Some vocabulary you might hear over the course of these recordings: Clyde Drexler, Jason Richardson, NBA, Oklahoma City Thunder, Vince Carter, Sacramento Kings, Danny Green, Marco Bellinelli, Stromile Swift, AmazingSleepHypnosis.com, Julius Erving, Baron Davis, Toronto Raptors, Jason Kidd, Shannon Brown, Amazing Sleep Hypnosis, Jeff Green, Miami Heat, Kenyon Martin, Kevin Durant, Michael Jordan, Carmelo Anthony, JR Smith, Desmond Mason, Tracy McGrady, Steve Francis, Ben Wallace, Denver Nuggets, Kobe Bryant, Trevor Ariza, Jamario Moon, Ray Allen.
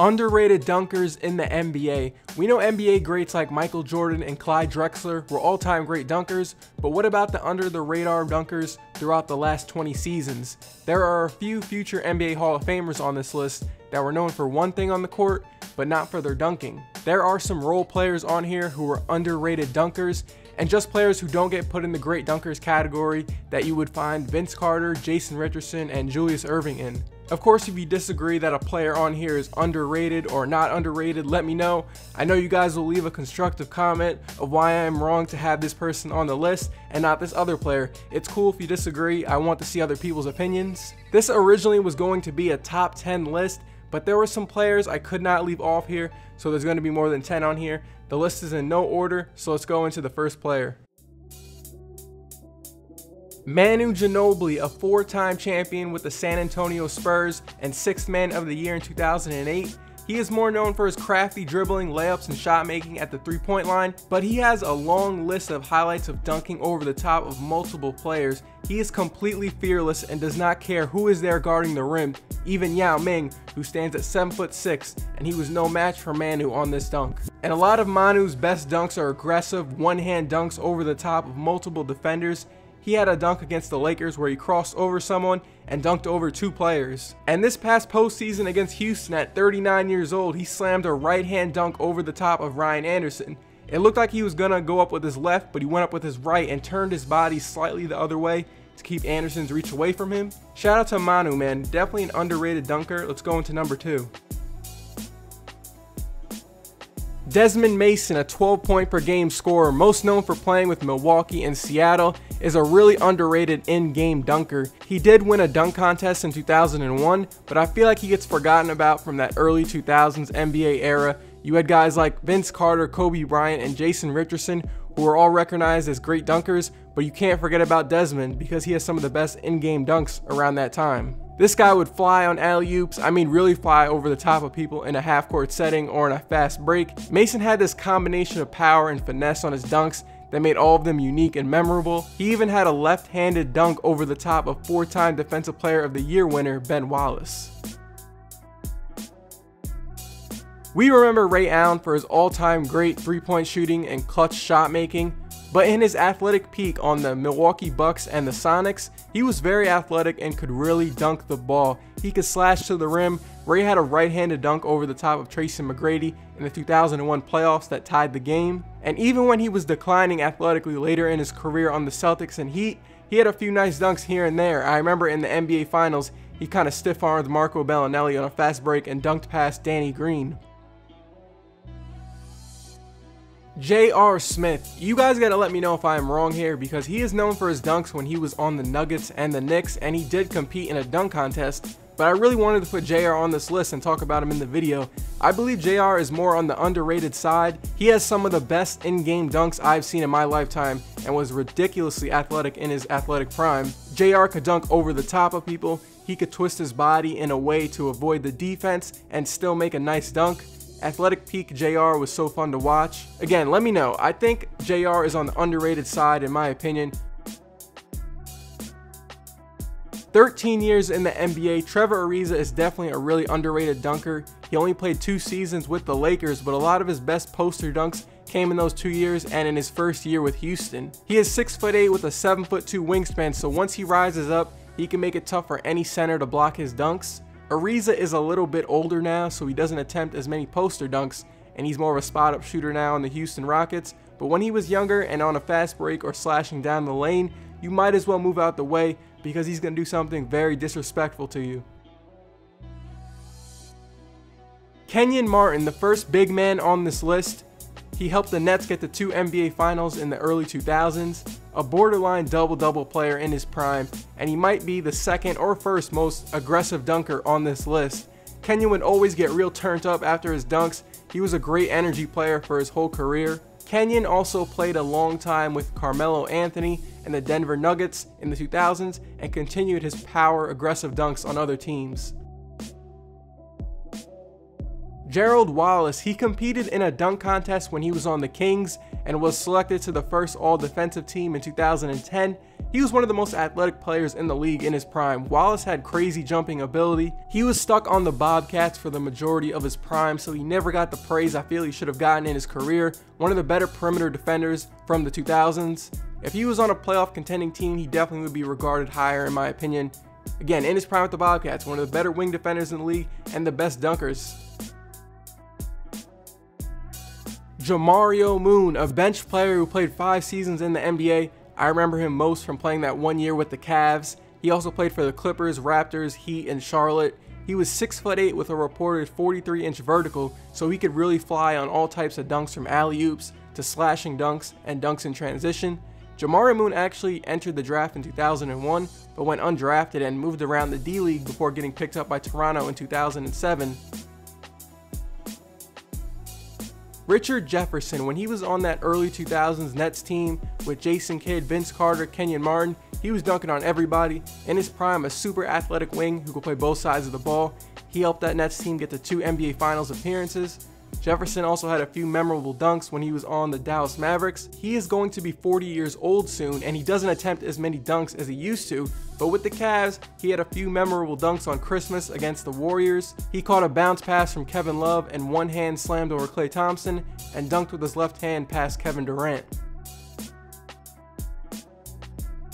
Underrated dunkers in the NBA. We know NBA greats like Michael Jordan and Clyde Drexler were all-time great dunkers, but what about the under-the-radar dunkers throughout the last 20 seasons? There are a few future NBA Hall of Famers on this list that were known for one thing on the court, but not for their dunking. There are some role players on here who are underrated dunkers, and just players who don't get put in the great dunkers category that you would find Vince Carter, Jason Richardson, and Julius Erving in. Of course, if you disagree that a player on here is underrated or not underrated, let me know. I know you guys will leave a constructive comment of why I am wrong to have this person on the list and not this other player. It's cool if you disagree. I want to see other people's opinions. This originally was going to be a top 10 list, but there were some players I could not leave off here, so there's going to be more than 10 on here. The list is in no order, so let's go into the first player. Manu Ginobili, a four-time champion with the San Antonio Spurs and sixth man of the year in 2008. He is more known for his crafty dribbling, layups, and shot making at the three-point line, but he has a long list of highlights of dunking over the top of multiple players. He is completely fearless and does not care who is there guarding the rim, even Yao Ming, who stands at 7'6", and he was no match for Manu on this dunk. And a lot of Manu's best dunks are aggressive, one-hand dunks over the top of multiple defenders. He had a dunk against the Lakers where he crossed over someone and dunked over two players. And this past postseason against Houston at 39 years old, he slammed a right-hand dunk over the top of Ryan Anderson. It looked like he was gonna go up with his left, but he went up with his right and turned his body slightly the other way to keep Anderson's reach away from him. Shout out to Manu, man. Definitely an underrated dunker. Let's go into number 2. Desmond Mason, a 12-point per game scorer, most known for playing with Milwaukee and Seattle, is a really underrated in-game dunker. He did win a dunk contest in 2001, but I feel like he gets forgotten about from that early 2000s NBA era. You had guys like Vince Carter, Kobe Bryant, and Jason Richardson who are all recognized as great dunkers, but you can't forget about Desmond because he has some of the best in-game dunks around that time. This guy would fly on alley-oops, I mean really fly over the top of people in a half-court setting or in a fast break. Mason had this combination of power and finesse on his dunks that made all of them unique and memorable. He even had a left-handed dunk over the top of four-time Defensive Player of the Year winner Ben Wallace. We remember Ray Allen for his all-time great three-point shooting and clutch shot making, but in his athletic peak on the Milwaukee Bucks and the Sonics, he was very athletic and could really dunk the ball. He could slash to the rim. Ray had a right-handed dunk over the top of Tracy McGrady in the 2001 playoffs that tied the game. And even when he was declining athletically later in his career on the Celtics and Heat, he had a few nice dunks here and there. I remember in the NBA Finals, he kind of stiff-armed Marco Bellinelli on a fast break and dunked past Danny Green. JR Smith, you guys gotta let me know if I am wrong here because he is known for his dunks when he was on the Nuggets and the Knicks, and he did compete in a dunk contest, but I really wanted to put JR on this list and talk about him in the video. I believe JR is more on the underrated side. He has some of the best in-game dunks I've seen in my lifetime and was ridiculously athletic in his athletic prime. JR could dunk over the top of people, he could twist his body in a way to avoid the defense and still make a nice dunk. Athletic peak JR was so fun to watch. Again, let me know. I think JR is on the underrated side in my opinion. 13 years in the NBA, Trevor Ariza is definitely a really underrated dunker. He only played 2 seasons with the Lakers, but a lot of his best poster dunks came in those 2 years and in his first year with Houston. He is 6'8" with a 7'2" wingspan, so once he rises up, he can make it tough for any center to block his dunks. Ariza is a little bit older now, so he doesn't attempt as many poster dunks, and he's more of a spot-up shooter now in the Houston Rockets, but when he was younger and on a fast break or slashing down the lane, you might as well move out the way because he's going to do something very disrespectful to you. Kenyon Martin, the first big man on this list. He helped the Nets get the 2 NBA Finals in the early 2000s, a borderline double-double player in his prime, and he might be the second or first most aggressive dunker on this list. Kenyon would always get real turned up after his dunks. He was a great energy player for his whole career. Kenyon also played a long time with Carmelo Anthony and the Denver Nuggets in the 2000s and continued his power aggressive dunks on other teams. Gerald Wallace, he competed in a dunk contest when he was on the Kings and was selected to the first all-defensive team in 2010. He was one of the most athletic players in the league in his prime. Wallace had crazy jumping ability. He was stuck on the Bobcats for the majority of his prime, so he never got the praise I feel he should have gotten in his career. One of the better perimeter defenders from the 2000s. If he was on a playoff contending team, he definitely would be regarded higher in my opinion. Again, in his prime with the Bobcats, one of the better wing defenders in the league and the best dunkers. Jamario Moon, a bench player who played 5 seasons in the NBA. I remember him most from playing that one year with the Cavs. He also played for the Clippers, Raptors, Heat, and Charlotte. He was 6'8" with a reported 43-inch vertical, so he could really fly on all types of dunks, from alley-oops to slashing dunks and dunks in transition. Jamario Moon actually entered the draft in 2001, but went undrafted and moved around the D-League before getting picked up by Toronto in 2007. Richard Jefferson, when he was on that early 2000s Nets team with Jason Kidd, Vince Carter, Kenyon Martin, he was dunking on everybody. In his prime, a super athletic wing who could play both sides of the ball. He helped that Nets team get to 2 NBA Finals appearances. Jefferson also had a few memorable dunks when he was on the Dallas Mavericks. He is going to be 40 years old soon, and he doesn't attempt as many dunks as he used to, but with the Cavs, he had a few memorable dunks on Christmas against the Warriors. He caught a bounce pass from Kevin Love and one hand slammed over Klay Thompson, and dunked with his left hand past Kevin Durant.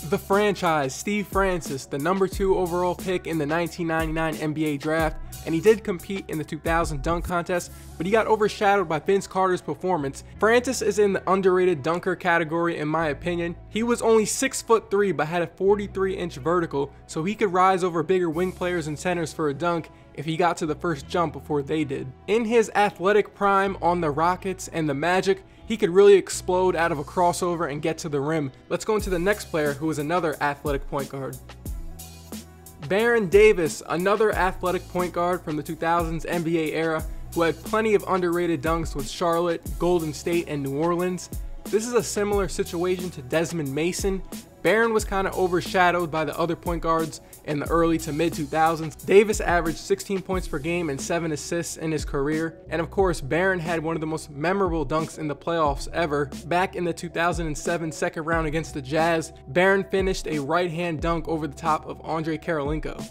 The franchise, Steve Francis, the #2 overall pick in the 1999 NBA draft, and he did compete in the 2000 dunk contest, but he got overshadowed by Vince Carter's performance. Francis is in the underrated dunker category in my opinion. He was only 6'3", but had a 43-inch vertical, so he could rise over bigger wing players and centers for a dunk if he got to the first jump before they did. In his athletic prime on the Rockets and the Magic, he could really explode out of a crossover and get to the rim. Let's go into the next player, who is another athletic point guard. Baron Davis, another athletic point guard from the 2000s NBA era, who had plenty of underrated dunks with Charlotte, Golden State, and New Orleans. This is a similar situation to Desmond Mason. Baron was kind of overshadowed by the other point guards in the early to mid 2000s. Davis averaged 16 points per game and 7 assists in his career. And of course, Baron had one of the most memorable dunks in the playoffs ever. Back in the 2007 second round against the Jazz, Baron finished a right hand dunk over the top of Andre Karolinko.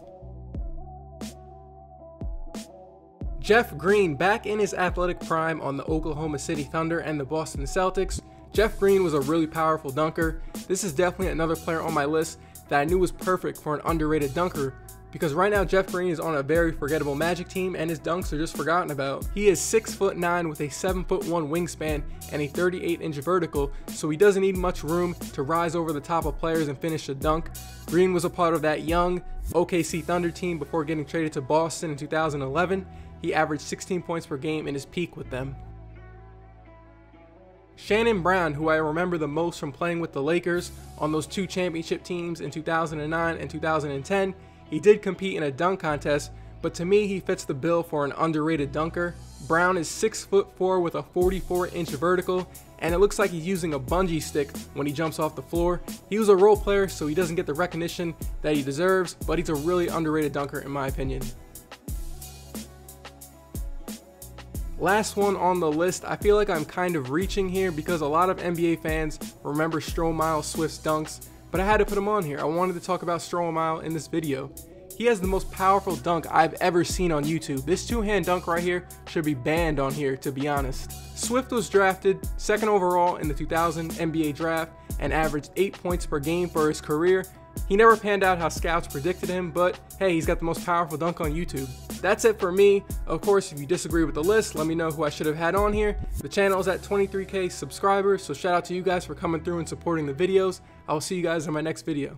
Jeff Green, back in his athletic prime on the Oklahoma City Thunder and the Boston Celtics. Jeff Green was a really powerful dunker. This is definitely another player on my list that I knew was perfect for an underrated dunker, because right now Jeff Green is on a very forgettable Magic team and his dunks are just forgotten about. He is 6'9" with a 7'1" wingspan and a 38-inch vertical, so he doesn't need much room to rise over the top of players and finish a dunk. Green was a part of that young OKC Thunder team before getting traded to Boston in 2011. He averaged 16 points per game in his peak with them. Shannon Brown, who I remember the most from playing with the Lakers on those 2 championship teams in 2009 and 2010, he did compete in a dunk contest, but to me he fits the bill for an underrated dunker. Brown is 6'4" with a 44-inch vertical, and it looks like he's using a bungee stick when he jumps off the floor. He was a role player, so he doesn't get the recognition that he deserves, but he's a really underrated dunker in my opinion. Last one on the list, I feel like I'm kind of reaching here because a lot of NBA fans remember Stromile Swift's dunks, but I had to put him on here. I wanted to talk about Stromile in this video. He has the most powerful dunk I've ever seen on YouTube. This two-hand dunk right here should be banned on here, to be honest. Swift was drafted 2nd overall in the 2000 NBA draft and averaged 8 points per game for his career. He never panned out how scouts predicted him, but hey, he's got the most powerful dunk on YouTube. That's it for me. Of course, if you disagree with the list, let me know who I should have had on here. The channel is at 23K subscribers, so shout out to you guys for coming through and supporting the videos. I will see you guys in my next video.